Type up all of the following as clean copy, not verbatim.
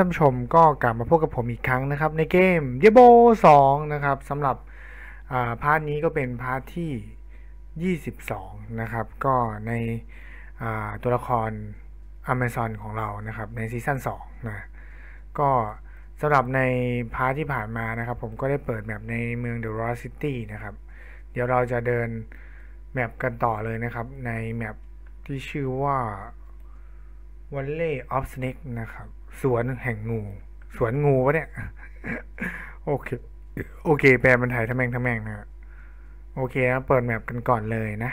ท่านผู้ชมก็กลับมาพบกับผมอีกครั้งนะครับในเกมเยโบ2นะครับสำหรับพาร์ทนี้ก็เป็นพาร์ทที่22นะครับก็ในตัวละคร Amazon ของเรานะครับในซีซั่น2นะก็สำหรับในพาร์ทที่ผ่านมานะครับผมก็ได้เปิดแมปในเมือง The Royal City นะครับเดี๋ยวเราจะเดินแมปกันต่อเลยนะครับในแมปที่ชื่อว่า Valley of Snake นะครับสวนแห่งงูสวนงูวะเนี่ยโอเคแปลเป็นไทยทำแม่งนะโอเคนะเปิดแมปกันก่อนเลยนะ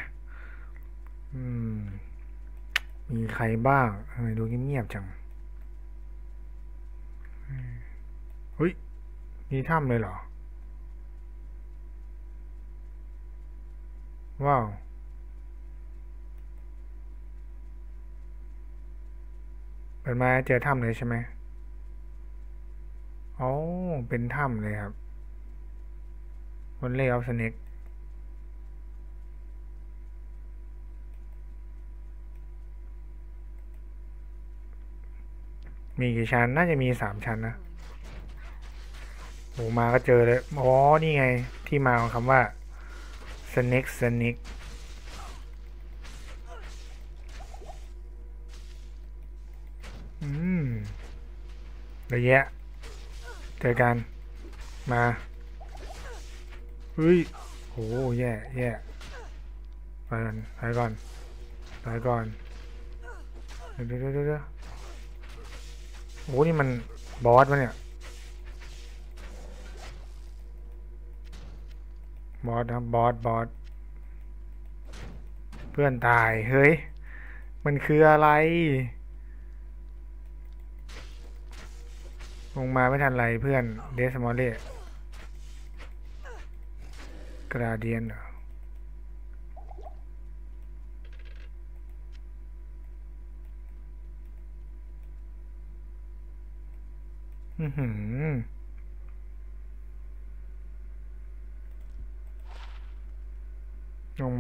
มีใครบ้างทำไมดูเงียบๆจังเฮ้ยมีถ้ำเลยเหรอว้าวเปิดมาเจอถ้ำเลยใช่ไหมอ๋อเป็นถ้ำเลยครับValley of Snakeมีกี่ชั้นน่าจะมี3ชั้นนะโหมาก็เจอเลยอ๋อนี่ไงที่มาของคำว่า Snakeระยะเจอกันมาเฮ้ยโหแย่ไปก่อนเดี๋ยวโอ้นี่มันบอสป่ะเนี่ยบอสนะบอสเพื่อนตายเฮ้ยมันคืออะไรลงมาไม่ทันไรเพื่อนเดสมอลเล่กราเดียนลงม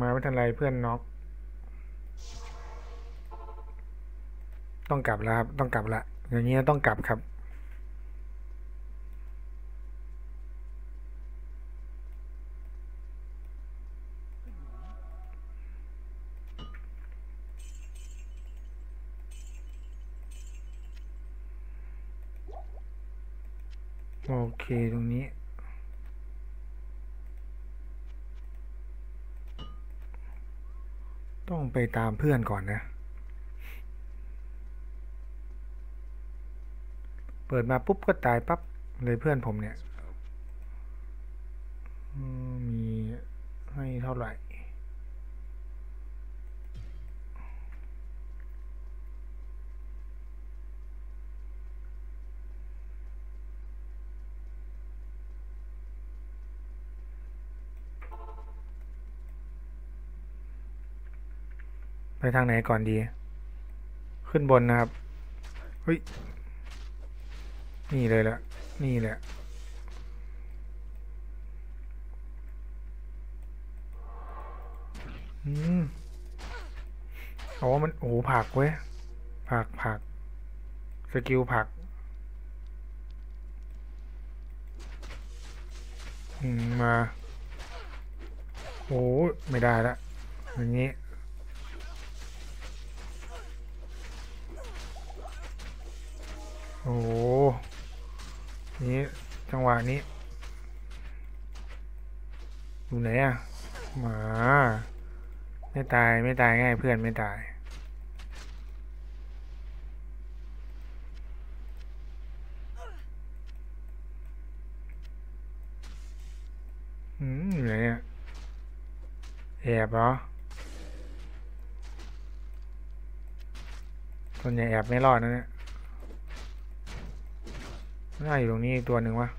าไม่ทันไรเพื่อนน็อกต้องกลับแล้วครับต้องกลับละอย่างนี้ต้องกลับครับโอเคตรงนี้ต้องไปตามเพื่อนก่อนนะเปิดมาปุ๊บก็ตายปั๊บเลยเพื่อนผมเนี่ยมีให้เท่าไหร่ไปทางไหนก่อนดีขึ้นบนนะครับเฮ้ยนี่เลยละนี่แหละอ๋อมันโอ้ผักเว้ยผักสกิลผักมาโอ้ไม่ได้ละอย่างนี้โอ้นี่จังหวะนี้อยู่ไหนอะมาไม่ตายง่ายเพื่อนไม่ตายอยู่ไหนอะแอบเหรอส่วนใหญ่แอบไม่รอดนะเนี่ยน่าอยู่ตรงนี้ตัวหนึ่งวะ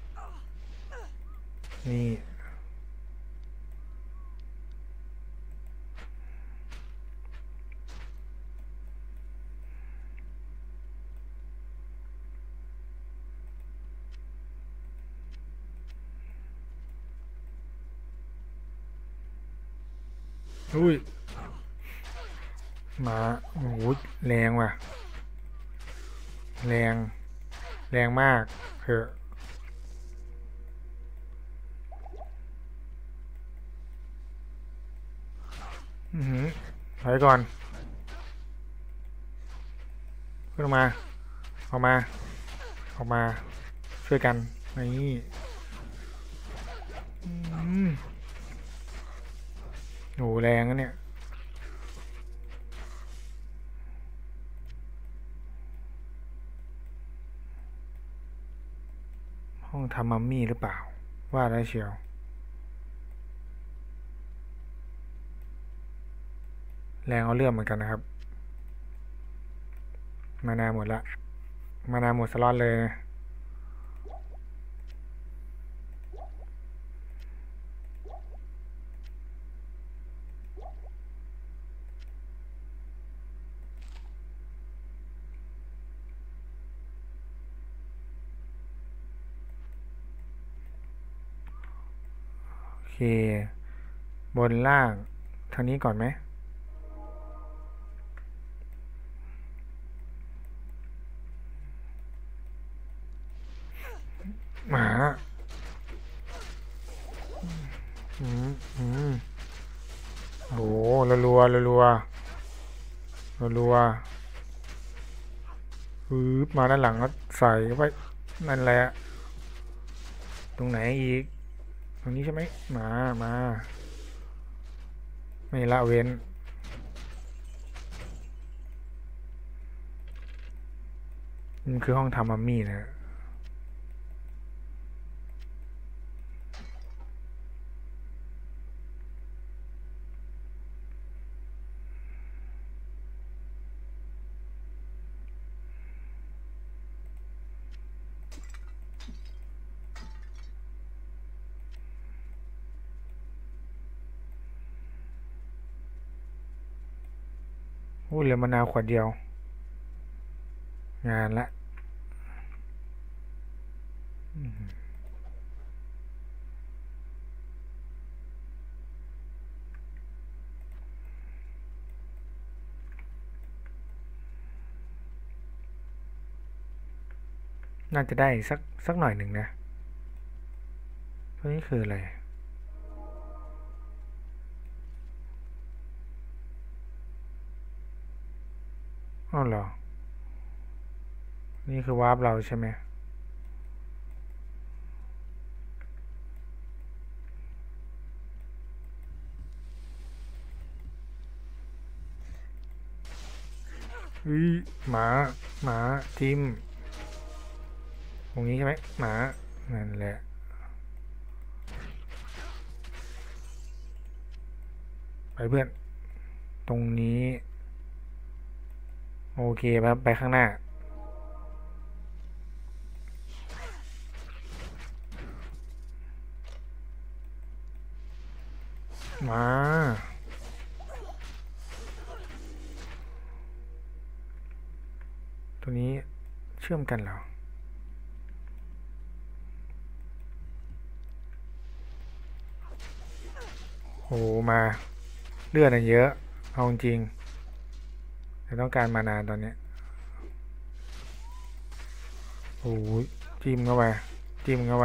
นี่อุ้ยมาโอ้โหแรงว่ะแรง แรงมากเถอะถอยก่อนขึ้นมาออกมาช่วยกันนี่โหแรงนะเนี่ยห้องทำมัมมี่หรือเปล่าว่าได้เชียวแรงเอาเรื่องเหมือนกันนะครับมานาหมดละมานาหมดสล็อตเลยโอเคบนล่างทางนี้ก่อนไหมหมาโอ้โหรัวมาด้านหลังก็ใส่ไปนั่นแหละตรงไหนอีกตรงนี้ใช่ไหมมาไม่ละเว้นมันคือห้องทำมัมมี่นะเหลือมะนาวขวดเดียวงานละน่าจะได้สักหน่อยหนึ่งนะตัวนี้คืออะไรอ๋อเหรอนี่คือวาร์ปเราใช่ไหมหมาทิมตรงนี้ใช่ไหมหมานั่นแหละไปเพื่อนตรงนี้โอเคครับไปข้างหน้ามาตัวนี้เชื่อมกันเหรอโหมาเลือดเยอะเอาจริงแต่ต้องการมานานตอนนี้โอ้ยจิ้มเข้าไป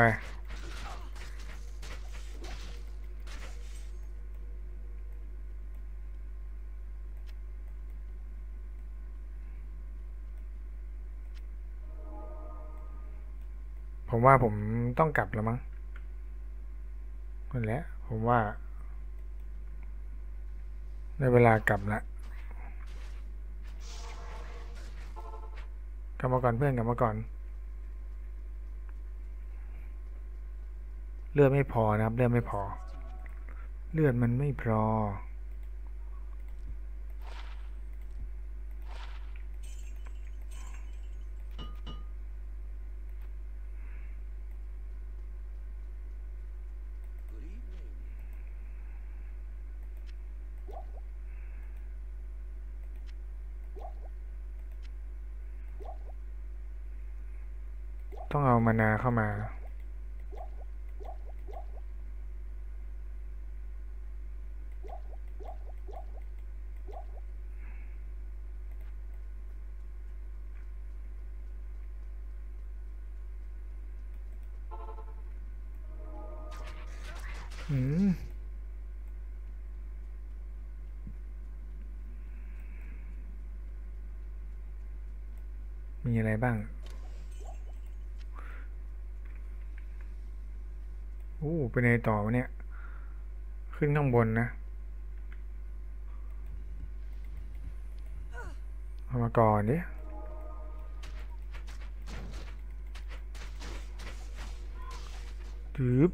ผมว่าผมต้องกลับแล้วมั้งนั่นแหละผมว่าได้เวลากลับละกลับมาก่อนเพื่อนกลับมาก่อนเลือดไม่พอนะครับเลือดมันไม่พอต้องเอามานาเข้ามา มีอะไรบ้างโอ้เป็นไงต่อวะเนี่ยขึ้นข้างบนนะเอามาก่อนดิถืบ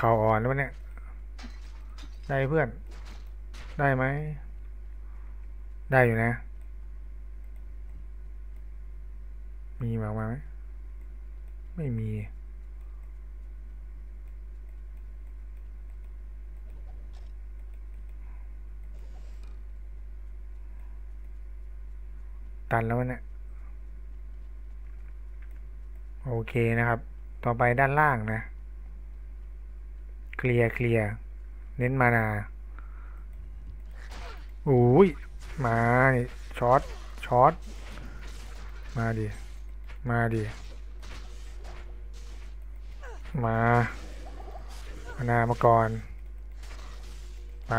ข่าวอ่อนแล้วเนี่ยได้เพื่อนได้ไหมได้อยู่นะมีมาไหมไม่มีตันแล้วเนี่ยโอเคนะครับต่อไปด้านล่างนะเคลียร์เน้นมานาอุ้ยมาช็อตมาดิมานามาก่อนไ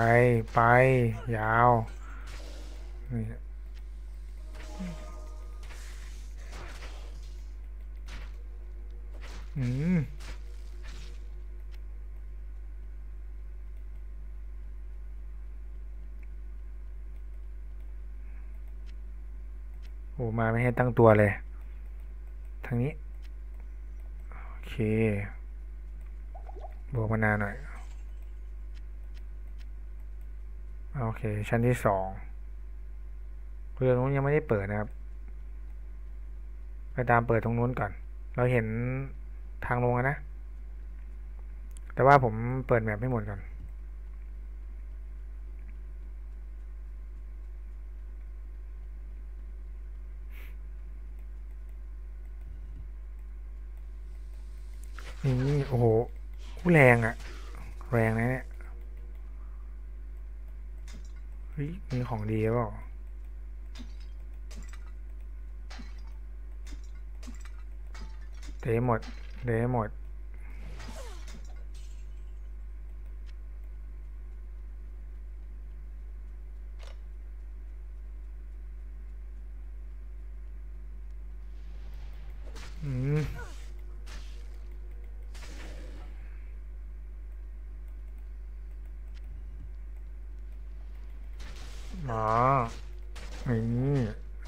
ปยาวนี่โอ้มาไม่ให้ตั้งตัวเลยทางนี้โอเคบวกมานาหน่อยโอเคชั้นที่สองเรือตรงนู้นยังไม่ได้เปิดนะครับไปตามเปิดตรงนู้นก่อนเราเห็นทางลงนะแต่ว่าผมเปิดแมปให้หมดก่อนนี่โอ้โหแรงนะเนี่ยมีของดีเปล่าเตะหมดนี่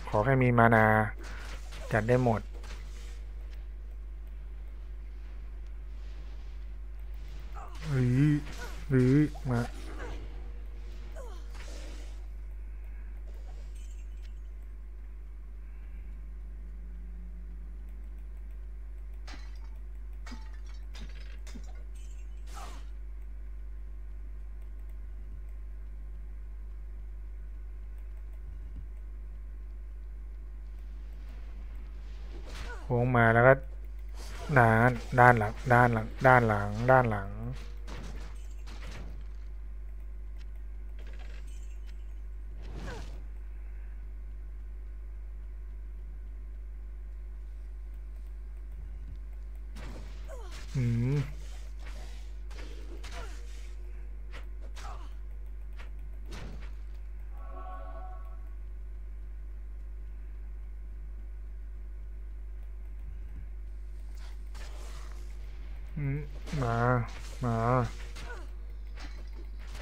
ขอแค่มีมานาจัดได้หมดหรือมาวงมาแล้วก็ด้านหลัง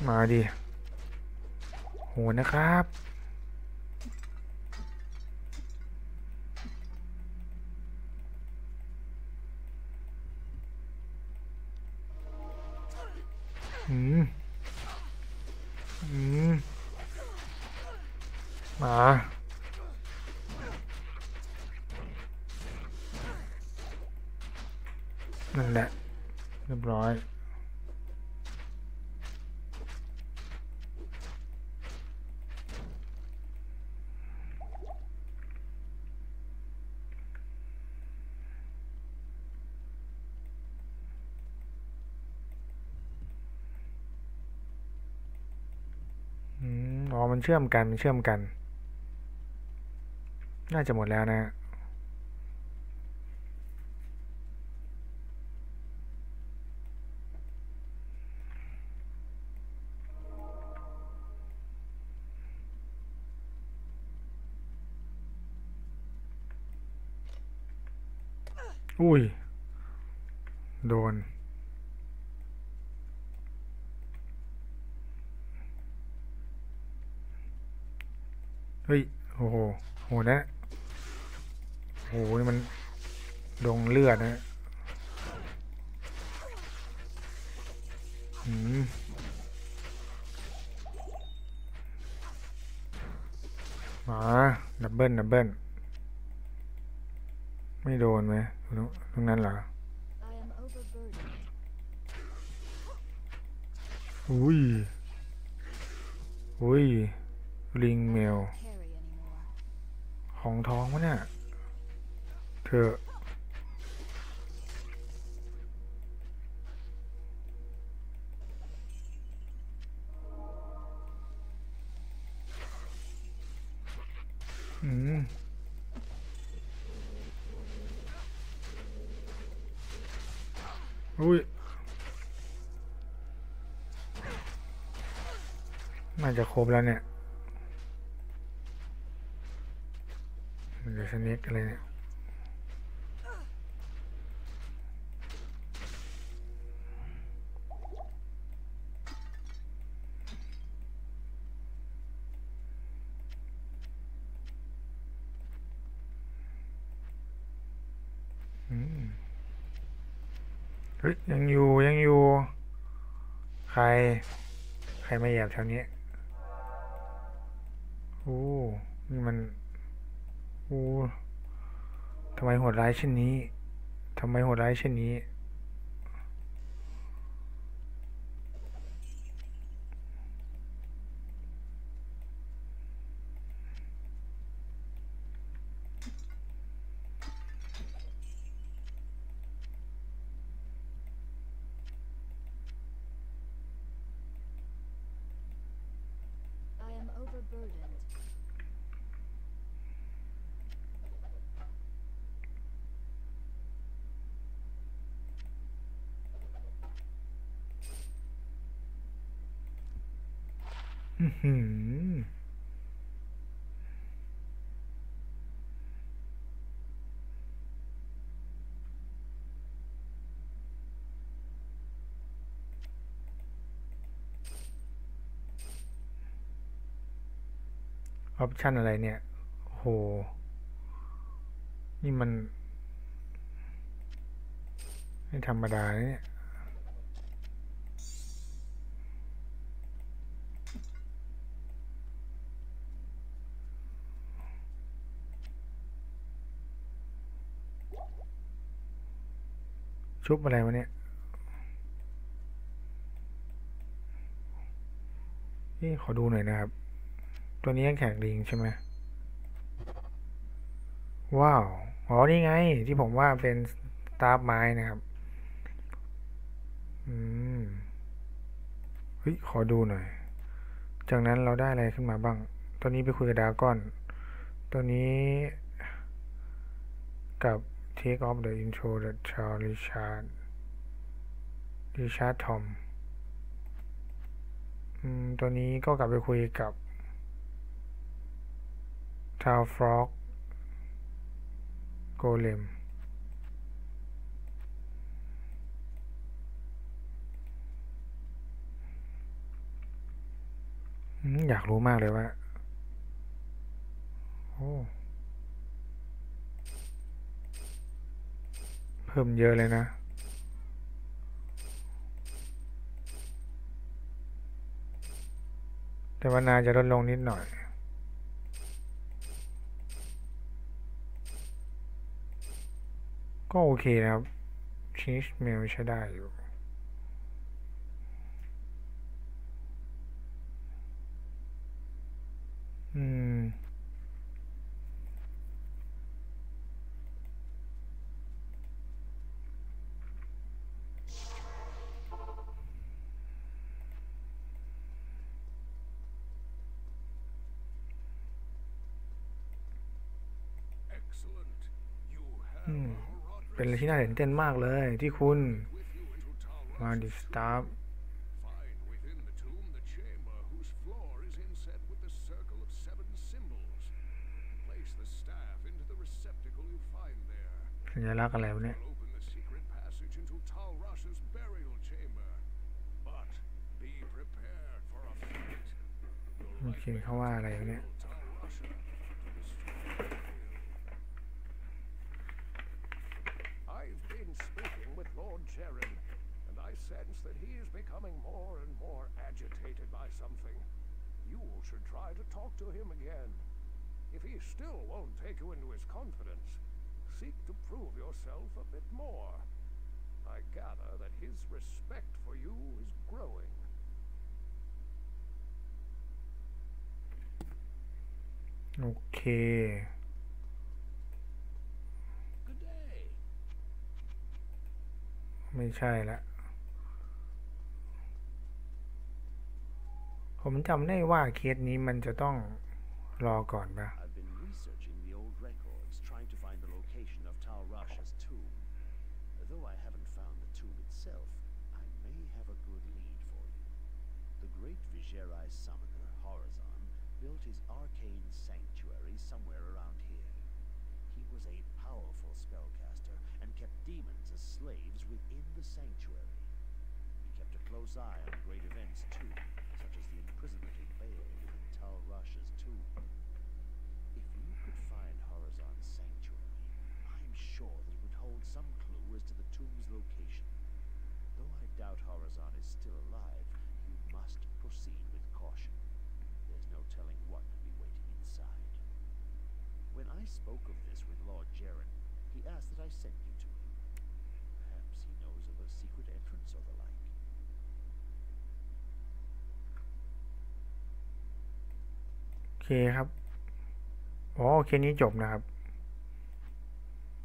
มาดิโหนะครับมานั่นแหละเรียบร้อยมันเชื่อมกันน่าจะหมดแล้วนะ อุ้ยโดนเฮ้ยโอ้โหโหนะโอ้โหมันลงเลือดนะมาดับเบิ้ลไม่โดนไหมตรงนั้นเหรออุ้ยลิงแมวของท้องวะเนี่ยเธออุ้ยน่าจะครบแล้วเนี่ยมันจะสเน็กอะไรเนี่ยยังอยู่ใครมาแยบแถวนี้โอ้นี่มันโอ้ทำไมโหดร้ายเช่นนี้ออปชั่นอะไรเนี่ยโหนี่มันไม่ธรรมดาเนี่ยชุบอะไรวะเนี่ยนี่ขอดูหน่อยนะครับตัวนี้แข็งลิงใช่ไหมว้าวอ๋อนี่ไงที่ผมว่าเป็นสตาร์ไม้นะครับเฮ้ยขอดูหน่อยจากนั้นเราได้อะไรขึ้นมาบ้างตัวนี้ไปคุยกับดาก้อนตัวนี้กับ Take off the intro the Charles Richard Tom ตัวนี้ก็กลับไปคุยกับชาวฟรอกโกเลมอยากรู้มากเลยว่าโอ้เพิ่มเยอะเลยนะแต่ว่านาจะลดลงนิดหน่อยก็โอเคนะครับชีสเมลใช้ได้อยู่เป็นอะไรที่น่าตื่นเต้นมากเลยที่คุณมาดิสตาร์ สัญลักษณ์อะไรวะเนี่ยมันเขียนเขาว่าอะไรวะเนี่ยSense that he is becoming more and more agitated by something. You should try to talk to him again. If he still won't take you into his confidence, seek to prove yourself a bit more. I gather that his respect for you is growing. Okay.ไม่ใช่ละผมจำได้ว่าเคสนี้มันจะต้องรอก่อนปะSlaves within the sanctuary. He kept a close eye on great events too, such as the imprisonment of Baal within Tal Rash's tomb. If you could find Horazan's sanctuary, I'm sure that it would hold some clue as to the tomb's location. Though I doubt Horazan is still alive, you must proceed with caution. There's no telling what could be waiting inside. When I spoke of this with Lord Jaron, he asked that I send you to him.Secret entrance or the like. Okay ครับอ๋อเคสนี้จบนะครับ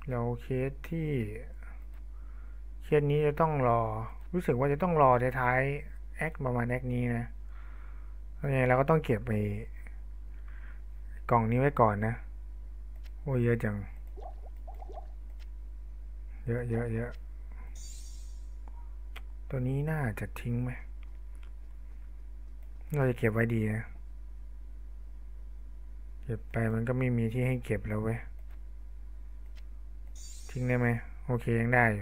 แล้วเคสที่เคสนี้จะต้องรอรู้สึกว่าจะต้องรอท้ายๆแอคประมาณแอคนี้นะเนี่ยเราก็ต้องเก็บไปกล่องนี้ไว้ก่อนนะโอ้เยอะจังเยอะตัวนี้น่าจะทิ้งไหมเราจะเก็บไว้ดีนะเก็บไปมันก็ไม่มีที่ให้เก็บแล้วเว้ยทิ้งได้ไหมโอเคยังได้อ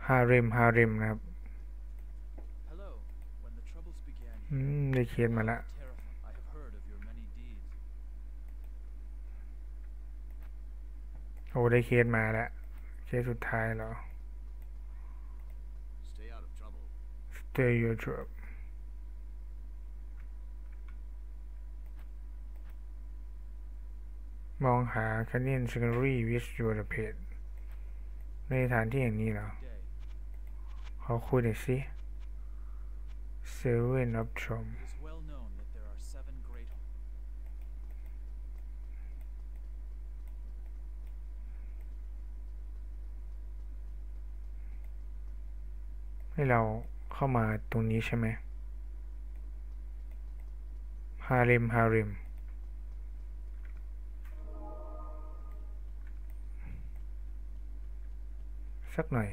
ยู่ฮาเร็มนะครับได้เขียนมาแล้วโอ้ได้เขียนมาแล้วเคสสุดท้ายแล้ว Stay your trouble มองหา Canyon Secondary with your pet ในสถานที่อย่างนี้เหรอขอคุยหน่อยสิSeven of Trump. It is well known that there are 7 great. Hey, เราเข้ามาตรงนี้ใช่ไหมฮาเร็มสักหน่อย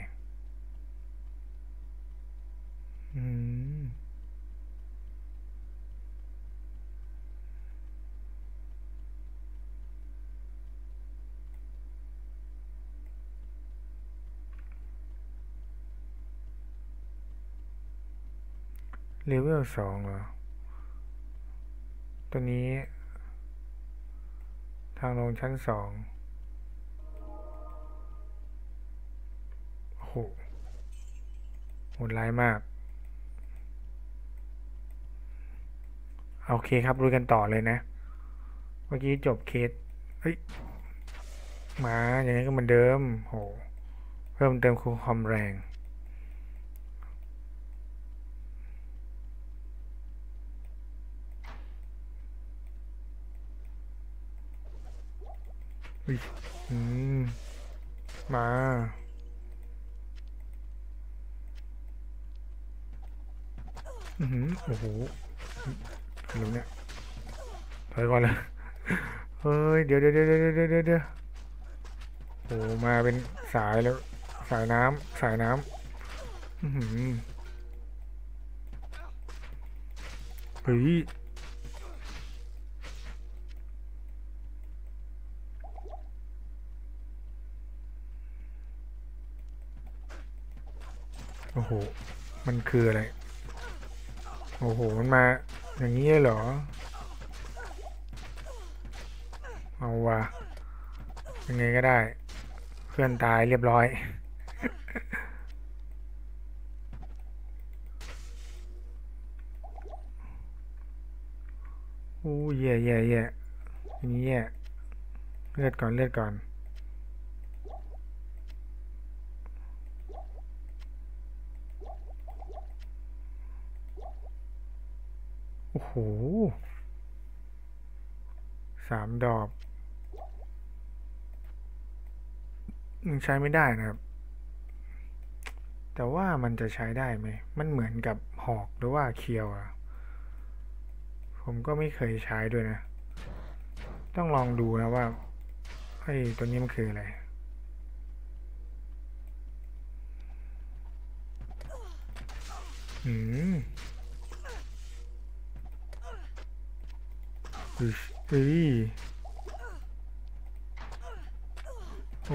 เลเวล2เหรอตัวนี้ทางลงชั้น2โอ้โหโหดร้ายมากโอเคครับลุยกันต่อเลยนะเมื่อกี้จบเคสเฮ้ยมาอย่างนี้ก็เหมือนเดิมโหเพิ่มเติมคูคอมแรงมาโอ้โหรู้เนี่ยถอยก่อนเลยเฮ้ยเดี๋ยวโอ้มาเป็นสายแล้วสายน้ำ เฮ้ยโอ้โหมันคืออะไรโอ้โหมันมาอย่างนี้เหรอเอาวะยังไงก็ได้เพื่อนตายเรียบร้อยโอ้ยแย่แย่แย่อย่างนี้แย่เลือดก่อนเลือดก่อนโอ้โหสามดอกยังใช้ไม่ได้นะครับแต่ว่ามันจะใช้ได้ไหมมันเหมือนกับหอกหรือว่าเคียวอ่ะผมก็ไม่เคยใช้ด้วยนะต้องลองดูนะว่าไอ้ตัวนี้มันคืออะไรอุ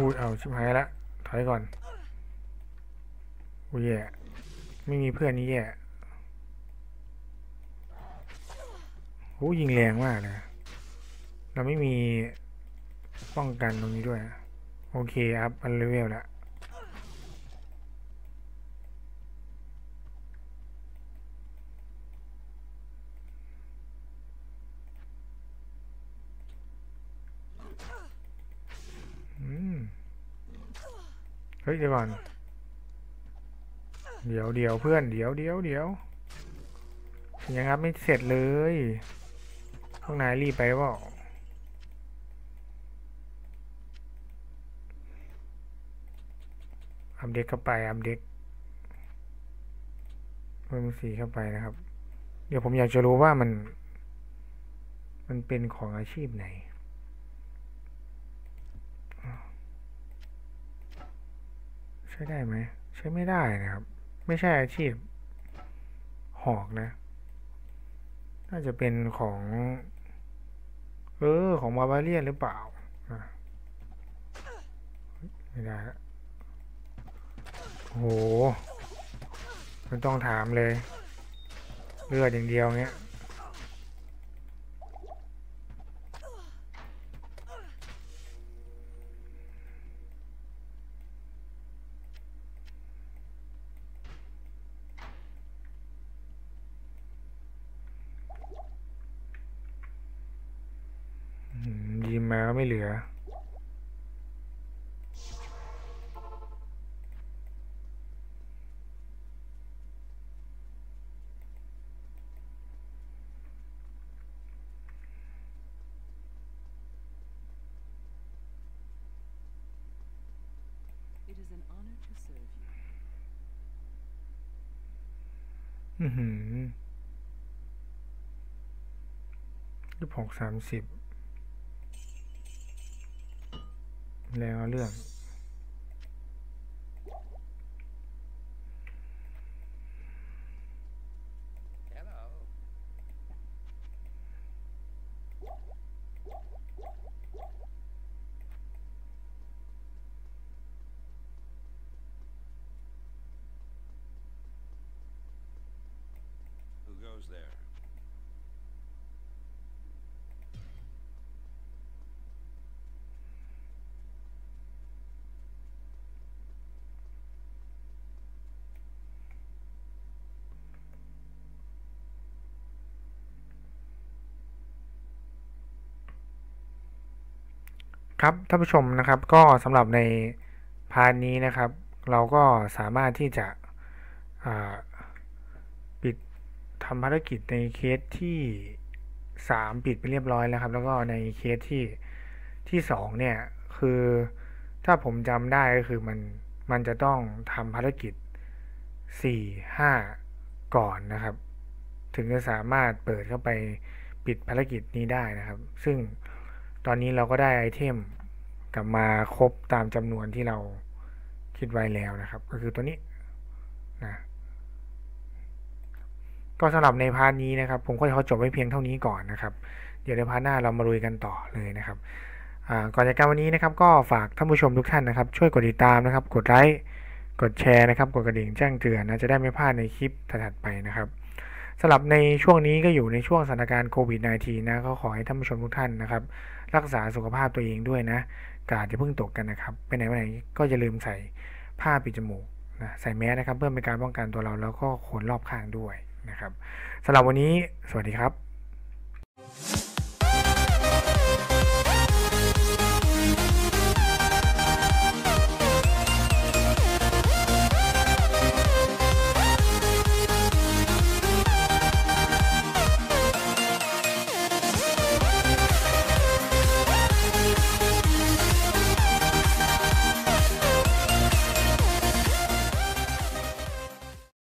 ้ยเอาชิบหายละถอยก่อนอุ้ยแย่ไม่มีเพื่อนนี่แย่โอ้ยิงแรงมากนะเราไม่มีป้องกันตรงนี้ด้วยโอเคครับอันเลเวลละเฮ้ยเดี๋ยวก่อนเดี๋ยวเพื่อนเดี๋ยวยังครับไม่เสร็จเลยพวกนายรีบไปว่าอัปเดตเข้าไปอัปเดตเพิ่มสีเข้าไปนะครับเดี๋ยวผมอยากจะรู้ว่ามันเป็นของอาชีพไหนใช้ได้ไหมใช้ไม่ได้นะครับไม่ใช่อาชีพหอกนะน่าจะเป็นของของบาบาเลียนหรือเปล่าไม่ได้ละโอ้โหมันต้องถามเลยเลือดอย่างเดียวเงี้ยไม่เหลือ26-30แล้วเรื่องครับท่านผู้ชมนะครับก็สำหรับในพาร์ทนี้นะครับเราก็สามารถที่จะปิดทำภารกิจในเคสที่3ปิดไปเรียบร้อยแล้วครับแล้วก็ในเคสที่2เนี่ยคือถ้าผมจำได้ก็คือมันจะต้องทำภารกิจ4-5ก่อนนะครับถึงจะสามารถเปิดเข้าไปปิดภารกิจนี้ได้นะครับซึ่งตอนนี้เราก็ได้ไอเทมกลับมาครบตามจำนวนที่เราคิดไว้แล้วนะครับก็คือตัวนี้ นะก็สำหรับในพาร์ทนี้นะครับผมก็จะขอจบไว้เพียงเท่านี้ก่อนนะครับเดี๋ยวในพาร์ทหน้าเรามาลุยกันต่อเลยนะครับก่อนจากกันวันนี้นะครับก็ฝากท่านผู้ชมทุกท่านนะครับช่วยกดติดตามนะครับกดไลค์กดแชร์นะครับกดกระดิ่งแจ้งเตือนนะจะได้ไม่พลาดในคลิปถัดไปนะครับสำหรับในช่วงนี้ก็อยู่ในช่วงสถานการณ์โควิด -19 นะก็ขอให้ท่านผู้ชมทุกท่านนะครับรักษาสุขภาพตัวเองด้วยนะกาดอย่าเพิ่งตกกันนะครับไปไหนมาไหนก็อย่าลืมใส่ผ้าปิดจมูกนะใส่แมสนะครับเพื่อเป็นการป้องกันตัวเราแล้วก็คนรอบข้างด้วยนะครับสำหรับวันนี้สวัสดีครับ